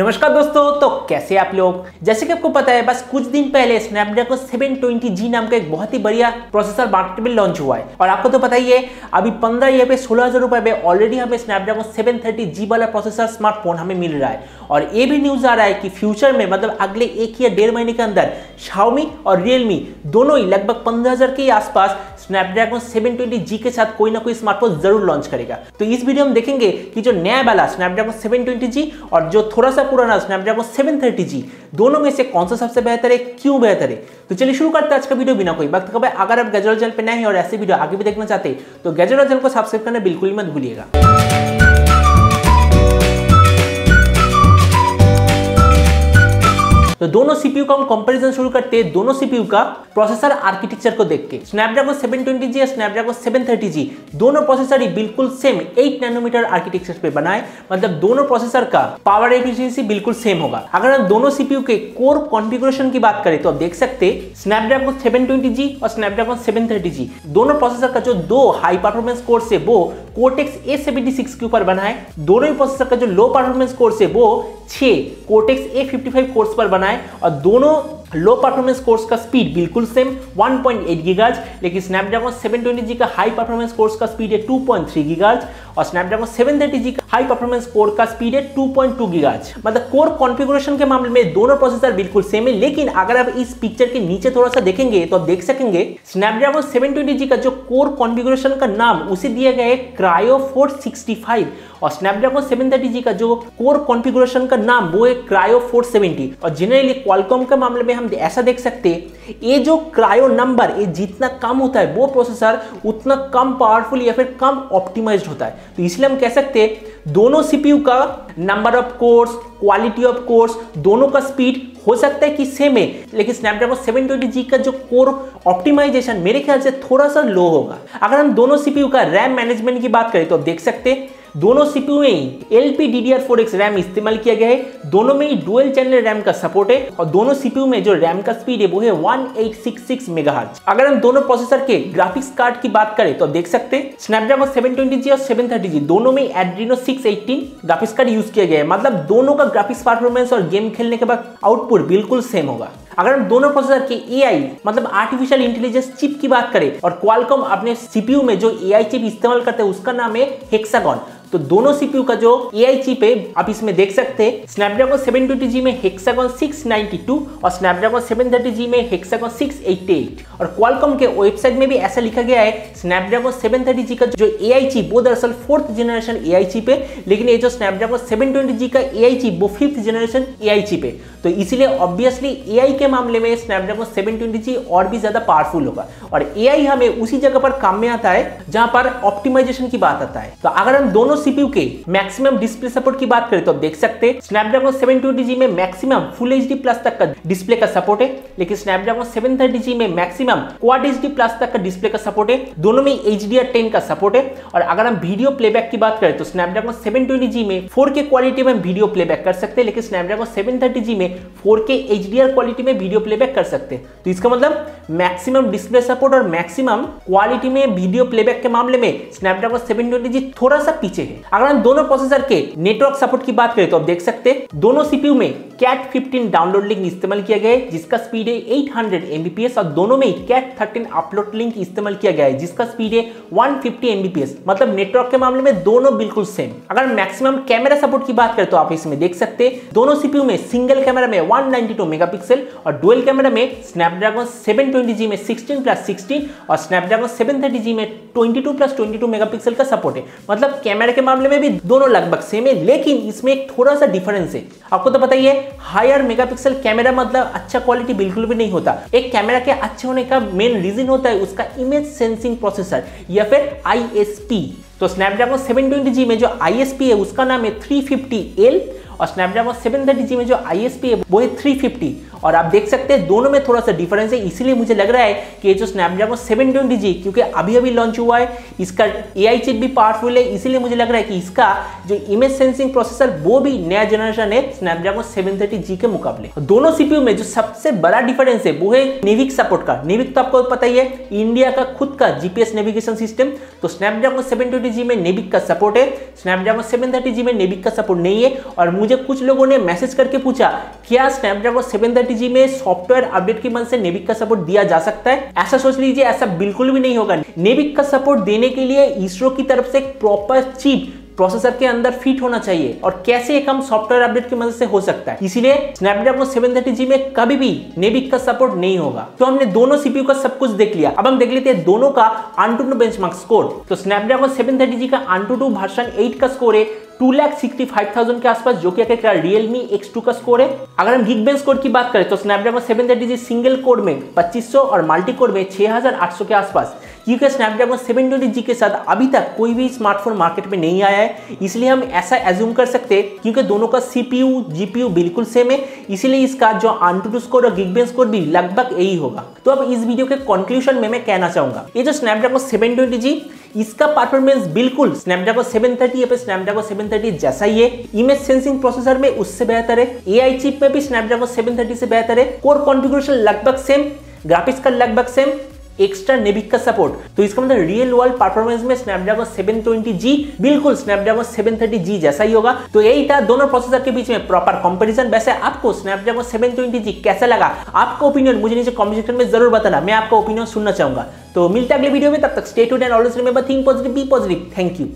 नमस्कार दोस्तों, तो कैसे आप लोग। जैसे कि आपको पता है, बस कुछ दिन पहले स्नैपड्रैगन 720G नाम का एक बहुत ही बढ़िया प्रोसेसर मार्केट में लॉन्च हुआ है। और आपको तो पता ही है, अभी 16,000 रुपए में ऑलरेडी हमें स्नैपड्रैगन 730G वाला प्रोसेसर स्मार्टफोन हमें मिल रहा है। और ये भी न्यूज आ रहा है कि फ्यूचर में, मतलब अगले एक या डेढ़ महीने के अंदर, Xiaomi और Realme दोनों ही लगभग 15,000 के आसपास स्नैपड्रैगन 720G के साथ कोई ना कोई स्मार्टफोन जरूर लॉन्च करेगा। तो इस वीडियो में देखेंगे कि जो नया वाला स्नैपड्रैगन 720G और जो थोड़ा सा पुराना स्नैपड्रैगन 730G, दोनों में से कौन सा सबसे बेहतर है, क्यों बेहतर है। तो चलिए शुरू करते हैं आज का वीडियो बिना कोई वक्त का। अगर आप गैजेट चैनल पे नए हैं और ऐसे वीडियो आगे भी देखना चाहते हैं तो गैजेट चैनल को सब्सक्राइब करना बिल्कुल मत भूलिएगा। तो दोनों सीपीयू का हम कंपैरिजन शुरू करते हैं। दोनों सीपीयू का प्रोसेसर आर्किटेक्चर को देख के स्नैपड्रैगन 720G और स्नैपड्रैगन 730G दोनों प्रोसेसर ही बिल्कुल सेम 8 नैनोमीटर आर्किटेक्चर पे बनाए, मतलब दोनों प्रोसेसर का पावर एफिशिएंसी बिल्कुल सेम होगा। अगर हम दोनों सीपीयू के कोर कॉन्फ़िगरेशन की बात करें तो आप देख सकते स्नैपड्रैगन 720G और स्नैपड्रैगन 730G दोनों प्रोसेसर का जो दो हाई परफॉर्मेंस कोर्स है वो कोर्टेक्स A76 के ऊपर बनाए। दोनों ही प्रोसेसर का जो लो परफॉर्मेंस कोर्स है वो 6 कोर्टेक्स A55 कोर्स पर बनाए। और दोनों लो परफॉर्मेंस कोर्स का स्पीड बिल्कुल सेम 1.8 गीगाहर्ट्ज, लेकिन स्नैपड्रैगन 720G का हाई परफॉर्मेंस कोर्स का स्पीड है 2.3 गीगाहर्ट्ज और स्नैपड्रैगन 730G का हाई परफॉर्मेंस कोर का स्पीड है 2.2 गीगाहर्ट्ज। मतलब कोर कॉन्फ़िगरेशन के मामले में दोनों प्रोसेसर बिल्कुल सेम है। लेकिन अगर आप इस पिक्चर के नीचे थोड़ा सा देखेंगे तो आप देख सकेंगे स्नैपड्रैगन 720G का जो कोर कॉन्फ़िगरेशन का नाम उसे दिया गया है क्रायो 465 और स्नैपड्रैगन 730G का जो कोर कॉन्फ़िगरेशन का नाम वो है क्रायो 470। और जनरली क्वालकॉम के मामले में हम ऐसा देख सकते हैं, ये जो क्रायो नंबर ये जितना कम होता है वो प्रोसेसर उतना कम पावरफुल या फिर कम ऑप्टिमाइज्ड होता है। तो इसलिए हम कह सकते हैं दोनों सीपीयू का number of cores, quality of cores, दोनों का स्पीड हो सकता है कि सेम है, लेकिन स्नैपड्रैगन 720G का जो कोर ऑप्टिमाइजेशन मेरे ख्याल से थोड़ा सा लो होगा। अगर हम दोनों सीपीयू का रैम मैनेजमेंट की बात करें तो आप देख सकते हैं दोनों सीपीयू में LPDDR4X रैम इस्तेमाल किया गया है। दोनों में ही डुअल चैनल रैम का सपोर्ट है और दोनों सीपीयू में जो रैम का स्पीड है वो है 1866 मेगाहर्ट्ज। अगर हम दोनों प्रोसेसर के ग्राफिक्स कार्ड की बात करें तो आप देख सकते हैं स्नैपड्रैगन 720G और 730G दोनों में एड्रीनो 618 ग्राफिक्स कार्ड यूज किया गया है। मतलब दोनों का ग्राफिक्स परफॉर्मेंस और गेम खेलने के बाद आउटपुट बिल्कुल सेम होगा। अगर हम दोनों प्रोसेसर के AI मतलब आर्टिफिशियल इंटेलिजेंस चिप की बात करें और क्वालकॉम अपने सीपीयू में जो AI चिप इस्तेमाल करते हैं उसका नाम है हेक्सागॉन। तो दोनों सीपीयू का जो AI चिप है आप इसमें देख सकते हैं स्नैपड्रैगन 720G में हेक्सागॉन 692 और स्नैपड्रैगन 730G में हेक्सागॉन 688। और क्वालकॉम के वेबसाइट में भी ऐसा लिखा गया है स्नैपड्रैगन 730G का जो AI चिप वो दरअसल 4th जनरेशन AI चिप है, लेकिन ये जो स्नैपड्रैगन 720G का AI चिप वो 5th जनरेशन AI चिप है। तो इसलिए ऑब्वियसली AI के मामले में स्नैपड्रैगन 720G और भी ज्यादा पावरफुल होगा। और AI हमें उसी जगह पर काम में आता है जहां पर ऑप्टिमाइजेशन की बात आता है। तो अगर हम दोनों सीपीयू के मैक्सिमम डिस्प्ले सपोर्ट की बात करें तो आप देख सकते हैं स्नैपड्रैगन 720G में मैक्सिमम फुल एचडी प्लस तक का डिस्प्ले का सपोर्ट है, लेकिन स्नैपड्रैगन 730G में मैक्सिमम क्वाड एचडी प्लस तक का डिस्प्ले का सपोर्ट है। दोनों में HDR10 का सपोर्ट है। और अगर हम वीडियो प्लेबैक की बात करें तो स्नैपड्रैगन 720G में 4K क्वालिटी में वीडियो प्लेबैक कर सकते हैं, लेकिन स्नैपड्रैगन 730G में 4K HDR क्वालिटी में वीडियो प्लेबैक कर सकते हैं। तो इसका मतलब मैक्सिमम डिस्प्ले सपोर्ट और मैक्सिमम क्वालिटी में वीडियो प्लेबैक के मामले में स्नैपड्रैगन 720G थोड़ा सा पीछे है। अगर हम दोनों प्रोसेसर के नेटवर्क सपोर्ट की बात करें तो आप देख सकते हैं दोनों सीपीयू में कैट 15 डाउनलोड लिंक इस्तेमाल किया गया है जिसका स्पीड है 800 Mbps और दोनों में कैट 13 अपलोड लिंक इस्तेमाल किया गया है जिसका स्पीड है 150 Mbps। मतलब नेटवर्क के मामले में दोनों बिल्कुल सेम। अगर मैक्सिमम कैमरा सपोर्ट की बात करें तो आप इसमें देख सकते हैं दोनों सीपीयू में सिंगल कैमरा में 192 मेगापिक्सल और डुअल कैमरा में स्नैपड्रैगन 720G में 16+16 और स्नैपड्रैगन 730G में 22+22 मेगापिक्सल का सपोर्ट है। मतलब कैमरा के मामले में भी दोनों लगभग सेम है, लेकिन इसमें एक थोड़ा सा डिफरेंस है। आपको तो पता ही है हायर मेगापिक्सल कैमरा मतलब अच्छा क्वालिटी बिल्कुल भी नहीं होता। एक कैमरा के अच्छे होने का मेन रीजन होता है उसका इमेज सेंसिंग प्रोसेसर या फिर ISP। तो स्नैपड्रैगन 720G में जो ISP है उसका नाम है 350L और स्नैपड्रैगन 730G में जो ISP है वो है 350। और आप देख सकते हैं दोनों में थोड़ा सा डिफरेंस है। इसीलिए मुझे लग रहा है कि ये जो स्नैपड्रैगन 720G क्योंकि अभी अभी लॉन्च हुआ है, इसका AI चिप भी पावरफुल है, इसीलिए मुझे लग रहा है कि इसका जो इमेज सेंसिंग प्रोसेसर वो भी नया जनरेशन है स्नैपड्रैगन 730G के मुकाबले। दोनों सीपीयू में जो सबसे बड़ा डिफरेंस है वो है नेविक सपोर्ट का। नेविक तो आपको पता ही है इंडिया का खुद का GPS नेविगेशन सिस्टम। तो स्नैपड्रैगन 720 720G में नेविक का सपोर्ट है, स्नैपड्रैगन 730G में नेविक का सपोर्ट नहीं है। और मुझे कुछ लोगों ने मैसेज करके पूछा क्या स्नैपड्रैगन 730G में सॉफ्टवेयर अपडेट की मदद से नेविक का सपोर्ट दिया जा सकता है। ऐसा सोच लीजिए, ऐसा बिल्कुल भी नहीं होगा। नेविक का सपोर्ट देने के लिए इसरो की तरफ से एक प्रॉपर चिप प्रोसेसर के अंदर फिट होना चाहिए, और कैसे एक हम सॉफ्टवेयर अपडेट की मदद से हो सकता है। इसीलिए स्नैपड्रैगन 730G में कभी भी नेविक का सपोर्ट नहीं होगा। तो हमने दोनों सीपीयू का सब कुछ देख लिया, अब हम देख लेते हैं दोनों का AnTuTu बेंचमार्क स्कोर। तो स्नैपड्रैगन 730G का AnTuTu वर्जन 8 का स्कोर है 2,65,000 के आसपास, जो कि क्या Realme X2 का स्कोर है। अगर हम Geekbench स्कोर की बात करें तो स्नैपड्रैगन 730G सिंगल कोर में 2500 और मल्टी कोर में 6800 के आसपास, क्योंकि स्नैपड्रैगन 720G के साथ अभी तक कोई भी स्मार्टफोन मार्केट में नहीं आया है। इसलिए हम ऐसा एज्यूम कर सकते हैं क्योंकि दोनों का CPU, GPU बिल्कुल सेम है, इसीलिए इसका जो AnTuTu स्कोर और Geekbench स्कोर भी लगभग यही होगा। तो अब इस वीडियो के कंक्लूजन में मैं कहना चाहूंगा, ये जो स्नैपड्रैगन 720G इसका परफॉर्मेंस बिल्कुल स्नैपड्रैगन 730 या फिर स्नैपड्रैगन 730 जैसा ही है। इमेज सेंसिंग प्रोसेसर में उससे बेहतर है, AI चिप में भी स्नैपड्रैगन 730 से बेहतर है। कोर कॉन्फ़िगरेशन लगभग सेम, ग्राफिक्स का लगभग सेम, एक्स्ट्रा नेविक का सपोर्ट। तो इसका मतलब रियल वर्ल्ड परफॉर्मेंस में स्नैपड्रैगन 720G बिल्कुल स्नैपड्रैगन 730G जैसा ही होगा। तो यही था दोनों प्रोसेसर के बीच में प्रॉपर कंपैरिजन। वैसे आपको स्नैपड्रैगन 720G कैसा लगा, आपका ओपिनियन मुझे नीचे कमेंट सेक्शन में जरूर बताना, मैं आपका ओपिनियन सुनना चाहूंगा। तो मिलते हैं अगले वीडियो में, तब तक stay tuned and always remember think positive, be positive. Thank you.